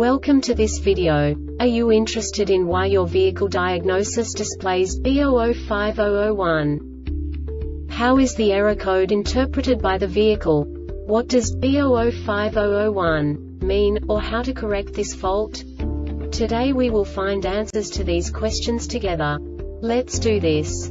Welcome to this video. Are you interested in why your vehicle diagnosis displays B0050-01? How is the error code interpreted by the vehicle? What does B0050-01 mean, or how to correct this fault? Today we will find answers to these questions together. Let's do this.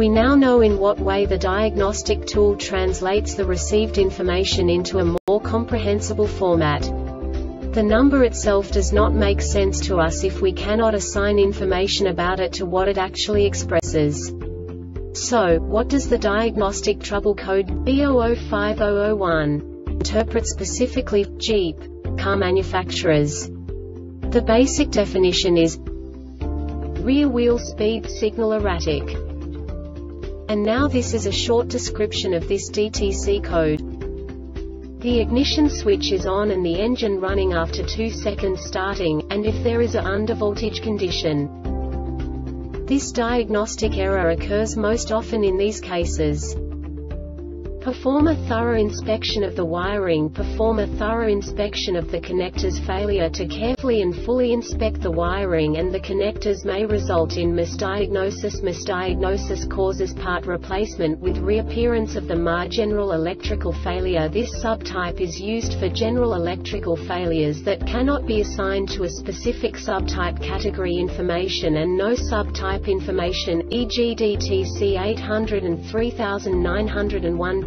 We now know in what way the diagnostic tool translates the received information into a more comprehensible format. The number itself does not make sense to us if we cannot assign information about it to what it actually expresses. So, what does the diagnostic trouble code B0050-01 interpret specifically for Jeep car manufacturers? The basic definition is rear wheel speed signal erratic. And now this is a short description of this DTC code. The ignition switch is on and the engine running after 2 seconds starting, and if there is an undervoltage condition. This diagnostic error occurs most often in these cases. Perform a thorough inspection of the wiring. Perform a thorough inspection of the connectors. Failure to carefully and fully inspect the wiring and the connectors may result in misdiagnosis. Misdiagnosis causes part replacement with reappearance of the MAR. General electrical failure. This subtype is used for general electrical failures that cannot be assigned to a specific subtype. Category information and no subtype information, e.g. DTC 803901